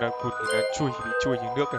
Còn cụt chui xuống nước kìa.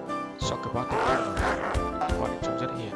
Soccer bot bọn chúng rất hiền.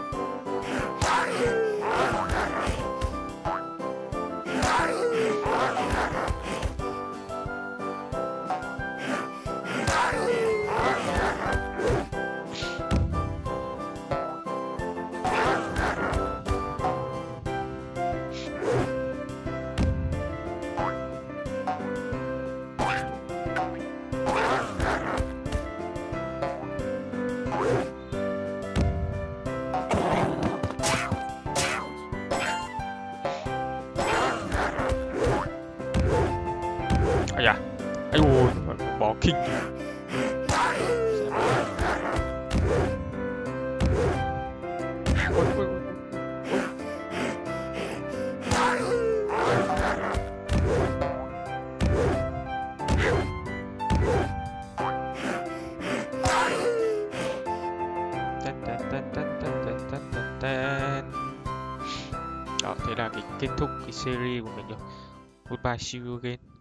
Đó, thế là kết thúc cái series của mình rồi. Goodbye, see you again.